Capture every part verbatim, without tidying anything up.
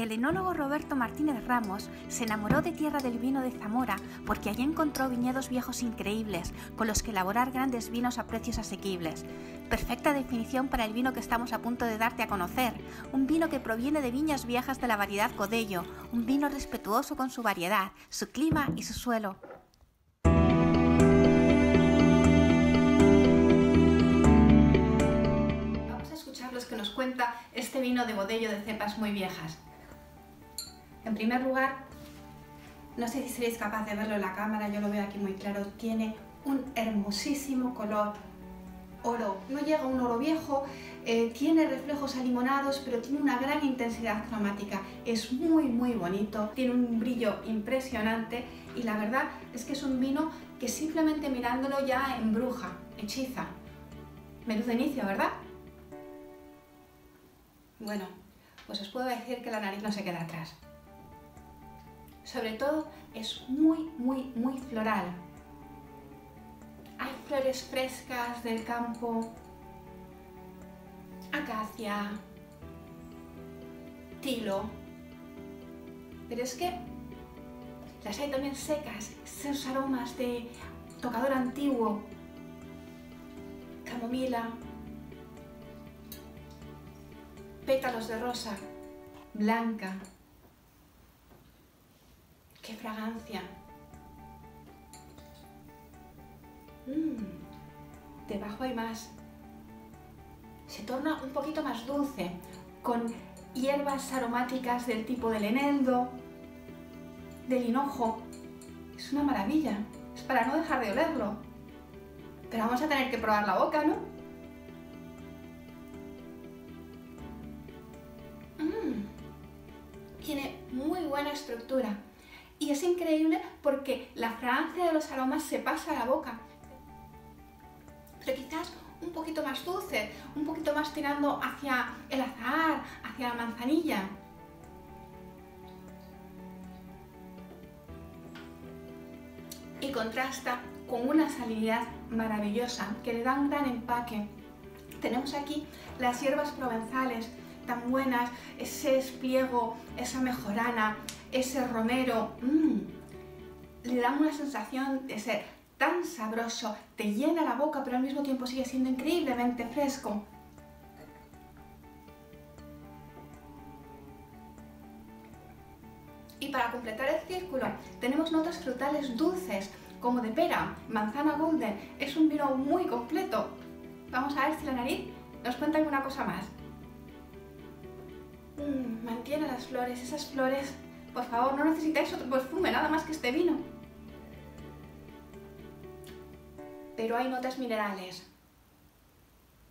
El enólogo Roberto Martínez Ramos se enamoró de tierra del vino de Zamora porque allí encontró viñedos viejos increíbles con los que elaborar grandes vinos a precios asequibles. Perfecta definición para el vino que estamos a punto de darte a conocer, un vino que proviene de viñas viejas de la variedad Godello, un vino respetuoso con su variedad, su clima y su suelo. Vamos a escuchar los que nos cuenta este vino de Godello de cepas muy viejas. En primer lugar, no sé si seréis capaz de verlo en la cámara, yo lo veo aquí muy claro, tiene un hermosísimo color oro, no llega a un oro viejo, eh, tiene reflejos alimonados, pero tiene una gran intensidad cromática, es muy muy bonito, tiene un brillo impresionante y la verdad es que es un vino que simplemente mirándolo ya embruja, hechiza. Menú de inicio, ¿verdad? Bueno, pues os puedo decir que la nariz no se queda atrás. Sobre todo es muy, muy, muy floral. Hay flores frescas del campo, acacia, tilo, pero es que las hay también secas, esos aromas de tocador antiguo, camomila, pétalos de rosa, blanca. ¡Qué fragancia! Mm, debajo hay más. Se torna un poquito más dulce, con hierbas aromáticas del tipo del eneldo, del hinojo. Es una maravilla, es para no dejar de olerlo. Pero vamos a tener que probar la boca, ¿no? Mm, tiene muy buena estructura. Y es increíble porque la fragancia de los aromas se pasa a la boca. Pero quizás un poquito más dulce, un poquito más tirando hacia el azahar, hacia la manzanilla. Y contrasta con una salinidad maravillosa que le da un gran empaque. Tenemos aquí las hierbas provenzales tan buenas, ese espliego, esa mejorana, ese romero, mmm, le da una sensación de ser tan sabroso, te llena la boca, pero al mismo tiempo sigue siendo increíblemente fresco. Y para completar el círculo, tenemos notas frutales dulces, como de pera, manzana golden. Es un vino muy completo. Vamos a ver si la nariz nos cuenta alguna cosa más. Mmm, mantiene las flores, esas flores. Por favor, no necesitáis otro perfume, nada más que este vino. Pero hay notas minerales.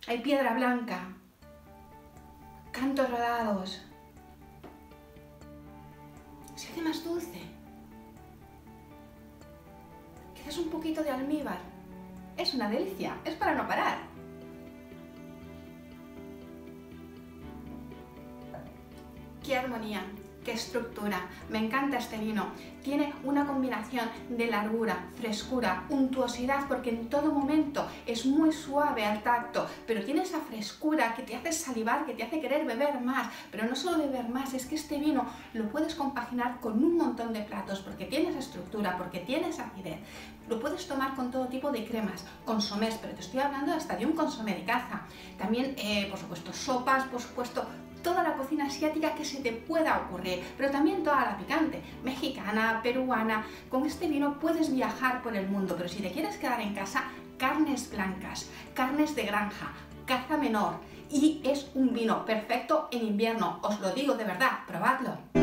Hay piedra blanca. Cantos rodados. Se hace más dulce. Quizás un poquito de almíbar. Es una delicia, es para no parar. ¡Qué armonía! ¡Qué estructura! Me encanta este vino. Tiene una combinación de largura, frescura, untuosidad, porque en todo momento es muy suave al tacto, pero tiene esa frescura que te hace salivar, que te hace querer beber más. Pero no solo beber más, es que este vino lo puedes compaginar con un montón de platos, porque tiene esa estructura, porque tiene esa acidez. Lo puedes tomar con todo tipo de cremas, consomés, pero te estoy hablando hasta de un consomé de caza. También, eh, por supuesto, sopas, por supuesto, toda la cocina asiática que se te pueda ocurrir, pero también toda la picante, mexicana, peruana. Con este vino puedes viajar por el mundo, pero si te quieres quedar en casa, carnes blancas, carnes de granja, caza menor, y es un vino perfecto en invierno, os lo digo de verdad, probadlo.